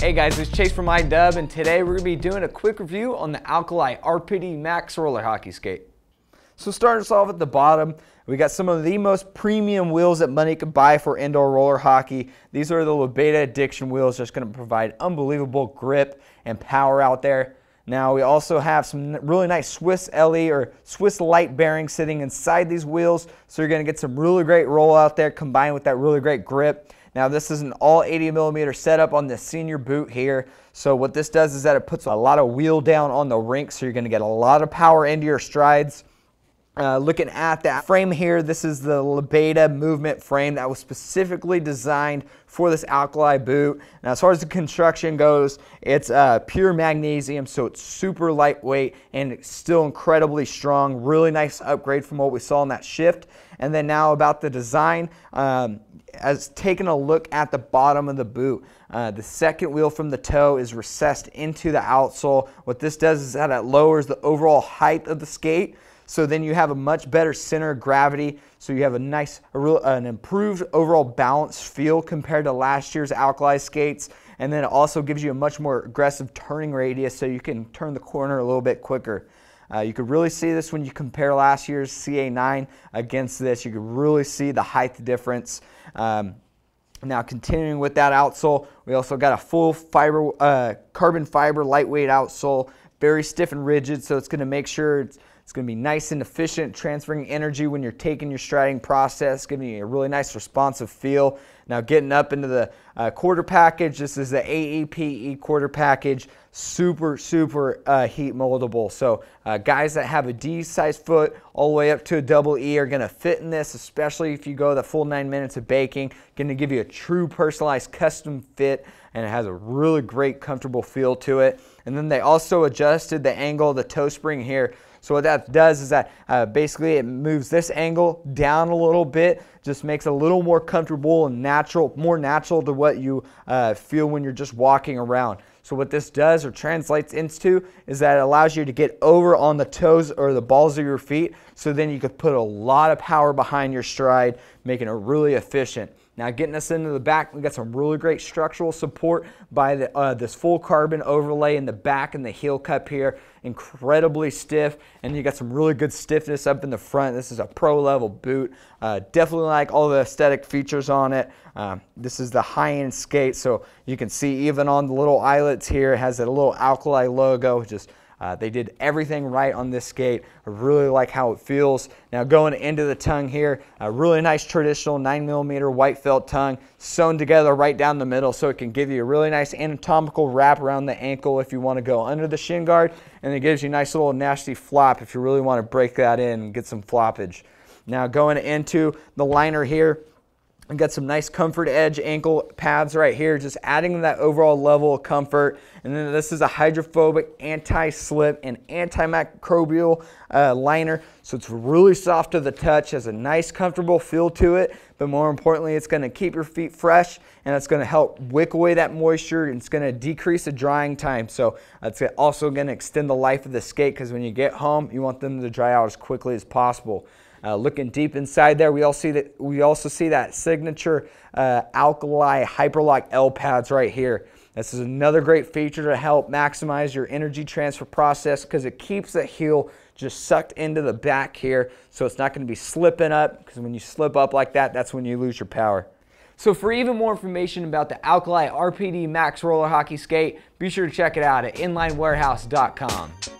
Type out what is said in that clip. Hey guys, it's Chase from iDub, and today we're going to be doing a quick review on the Alkali RPD Max roller hockey skate. So starting us off at the bottom, we got some of the most premium wheels that money could buy for indoor roller hockey. These are the Labeda Addiction wheels, just going to provide unbelievable grip and power out there. Now we also have some really nice Swiss LE or Swiss light bearings sitting inside these wheels, so you're going to get some really great roll out there combined with that really great grip. Now this is an all 80mm setup on the senior boot here. So what this does is that it puts a lot of wheel down on the rink, so you're going to get a lot of power into your strides. Looking at that frame here, this is the Labeda movement frame that was specifically designed for this Alkali boot. Now as far as the construction goes, it's pure magnesium, so it's super lightweight and it's still incredibly strong. Really nice upgrade from what we saw in that shift. And then now about the design, as taking a look at the bottom of the boot, the second wheel from the toe is recessed into the outsole. What this does is that it lowers the overall height of the skate, so then you have a much better center of gravity, so you have an improved overall balance feel compared to last year's Alkali skates. And then it also gives you a much more aggressive turning radius, so you can turn the corner a little bit quicker. You could really see this when you compare last year's CA9 against this. You could really see the height difference. Now continuing with that outsole, we also got a full fiber, carbon fiber lightweight outsole, very stiff and rigid, so it's going to make sure it's going to be nice and efficient, transferring energy when you're taking your striding process, giving you a really nice responsive feel. Now getting up into the quarter package, this is the AEPE quarter package, super heat moldable. So guys that have a D size foot all the way up to a double E are going to fit in this, especially if you go the full 9 minutes of baking. Going to give you a true personalized custom fit, and it has a really great comfortable feel to it. And then they also adjusted the angle of the toe spring here. So what that does is that basically it moves this angle down a little bit, just makes it a little more comfortable and natural, more natural to what you feel when you're just walking around. So what this does or translates into is that it allows you to get over on the toes or the balls of your feet, so then you could put a lot of power behind your stride, making it really efficient. Now getting us into the back, we got some really great structural support by this full carbon overlay in the back and the heel cup here, incredibly stiff, and you got some really good stiffness up in the front. This is a pro level boot, definitely like all the aesthetic features on it. This is the high-end skate, so you can see even on the little eyelets here, it has a little Alkali logo. Just they did everything right on this skate. I really like how it feels. Now going into the tongue here, a really nice traditional 9mm white felt tongue sewn together right down the middle, so it can give you a really nice anatomical wrap around the ankle if you want to go under the shin guard, and it gives you a nice little nasty flop if you really want to break that in and get some floppage. Now going into the liner here, I've got some nice comfort edge ankle pads right here, just adding that overall level of comfort. And then this is a hydrophobic, anti-slip, and antimicrobial liner. So it's really soft to the touch, has a nice comfortable feel to it. But more importantly, it's going to keep your feet fresh, and it's going to help wick away that moisture, and it's going to decrease the drying time. So it's also going to extend the life of the skate, because when you get home, you want them to dry out as quickly as possible. Looking deep inside there, we also see that signature Alkali Hyper-Lock L pads right here. This is another great feature to help maximize your energy transfer process, because it keeps the heel just sucked into the back here, so it's not going to be slipping up, because when you slip up like that, that's when you lose your power. So for even more information about the Alkali RPD Max roller hockey skate, be sure to check it out at InlineWarehouse.com.